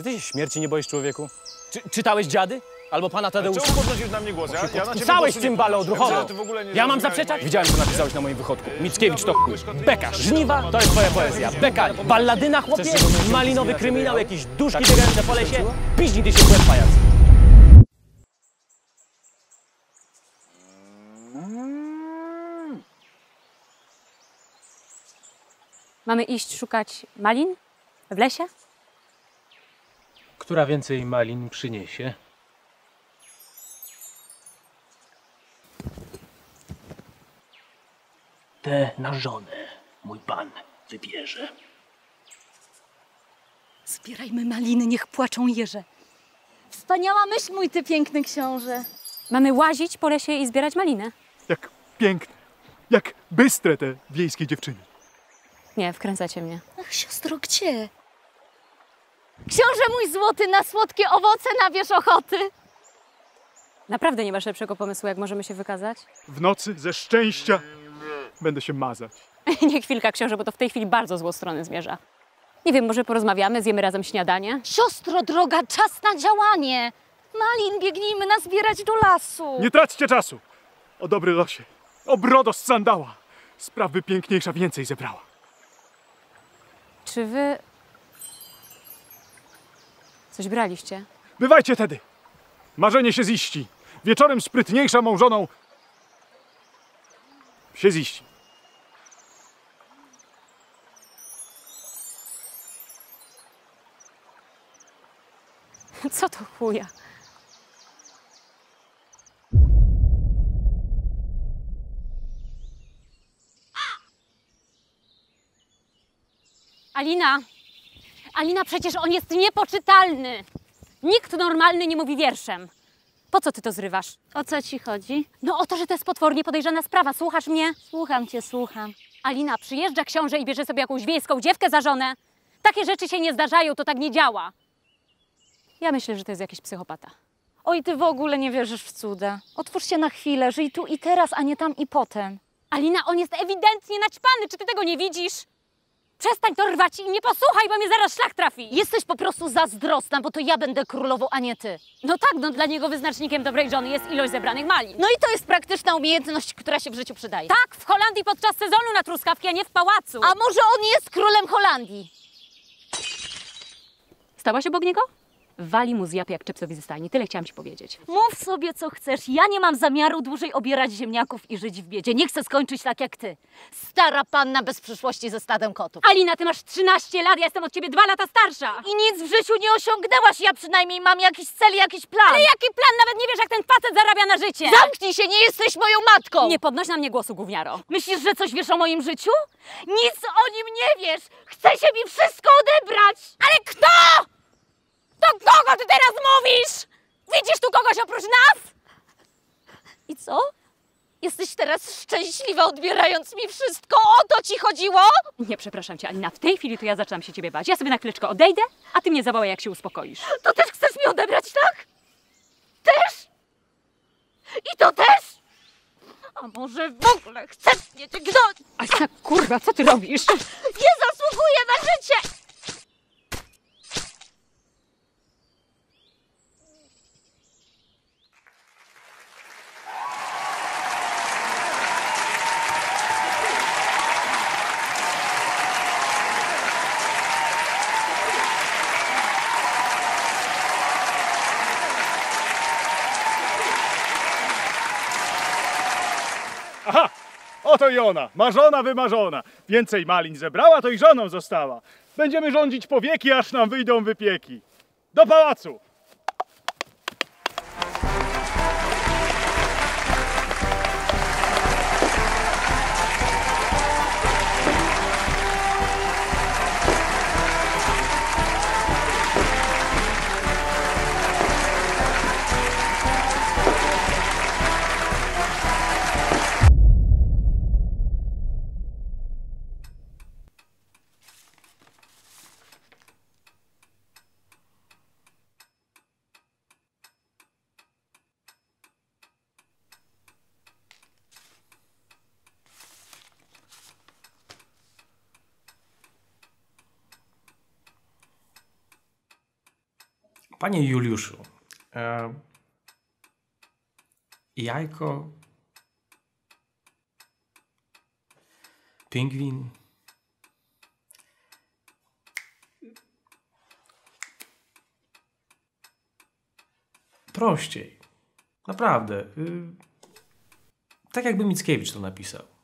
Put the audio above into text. Czy ty się śmierci nie boisz, człowieku? Czytałeś Dziady? Albo Pana Tadeusza? Czemu podnosisz na mnie głos? Pucałeś cymbale odruchowo! Ja mam zaprzeczać? Widziałem, co napisałeś na moim wychodku. Mickiewicz to beka. Żniwa to jest twoja poezja. Beka, balladyna, chłopie, malinowy kryminał, jakieś duszki biegające po lesie. Piź nigdy się w łeb, pajac. Mamy iść szukać malin w lesie? Która więcej malin przyniesie? Te na żonę mój pan wybierze. Zbierajmy maliny, niech płaczą jeże. Wspaniała myśl, mój ty piękny książę. Mamy łazić po lesie i zbierać malinę. Jak piękne, jak bystre te wiejskie dziewczyny. Nie, wkręcacie mnie. Ach, siostro, gdzie? Książę mój złoty, na słodkie owoce nabierz ochoty. Naprawdę nie masz lepszego pomysłu, jak możemy się wykazać? W nocy ze szczęścia będę się mazać. Nie, chwilka, książę, bo to w tej chwili bardzo złą stronę zmierza. Nie wiem, może porozmawiamy, zjemy razem śniadanie? Siostro droga, czas na działanie! Malin, biegnijmy nazbierać do lasu! Nie traćcie czasu! O dobry losie, o brodo z sandała! Sprawy piękniejsza więcej zebrała. Czy wy... coś braliście? Bywajcie tedy! Marzenie się ziści! Wieczorem sprytniejsza mążoną się ziści. Co to chuja? Alina! Alina, przecież on jest niepoczytalny! Nikt normalny nie mówi wierszem. Po co ty to zrywasz? O co ci chodzi? No o to, że to jest potwornie podejrzana sprawa. Słuchasz mnie? Słucham cię, słucham. Alina, przyjeżdża książę i bierze sobie jakąś wiejską dziewkę za żonę. Takie rzeczy się nie zdarzają, to tak nie działa. Ja myślę, że to jest jakiś psychopata. Oj, ty w ogóle nie wierzysz w cuda. Otwórz się na chwilę, żyj tu i teraz, a nie tam i potem. Alina, on jest ewidentnie naćpany, czy ty tego nie widzisz? Przestań to rwać i nie posłuchaj, bo mnie zaraz szlak trafi. Jesteś po prostu zazdrosna, bo to ja będę królową, a nie ty. No tak, no dla niego wyznacznikiem dobrej żony jest ilość zebranych malin. No i to jest praktyczna umiejętność, która się w życiu przydaje. Tak, w Holandii podczas sezonu na truskawki, a nie w pałacu. A może on jest królem Holandii? Stałaś obok niego? Wali mu z jap jak czepcowi ze stajni. Tyle chciałam ci powiedzieć. Mów sobie, co chcesz. Ja nie mam zamiaru dłużej obierać ziemniaków i żyć w biedzie. Nie chcę skończyć tak jak ty. Stara panna bez przyszłości ze stadem kotów. Alina, ty masz 13 lat, ja jestem od ciebie 2 lata starsza. I nic w życiu nie osiągnęłaś. Ja przynajmniej mam jakiś cel, jakiś plan. Ale jaki plan? Nawet nie wiesz, jak ten facet zarabia na życie. Zamknij się, nie jesteś moją matką. Nie podnoś na mnie głosu, gówniaro. Myślisz, że coś wiesz o moim życiu? Nic o nim nie wiesz. Chce się mi wszystko odebrać. Ale kto? Do kogo ty teraz mówisz? Widzisz tu kogoś oprócz nas? I co? Jesteś teraz szczęśliwa, odbierając mi wszystko? O to ci chodziło? Nie, przepraszam cię, Alina. W tej chwili to ja zaczynam się ciebie bać. Ja sobie na chwileczkę odejdę, a ty mnie zawołaj, jak się uspokoisz. To też chcesz mi odebrać, tak? Też? I to też? A może w ogóle chcesz mnie dźgnąć? Alina, kurwa, co ty robisz? Nie zasługuję na życie! Aha! Oto i ona, marzona, wymarzona. Więcej malin zebrała, to i żoną została. Będziemy rządzić po wieki, aż nam wyjdą wypieki. Do pałacu! Panie Juliuszu, jajko, pingwin, prościej, naprawdę, tak jakby Mickiewicz to napisał.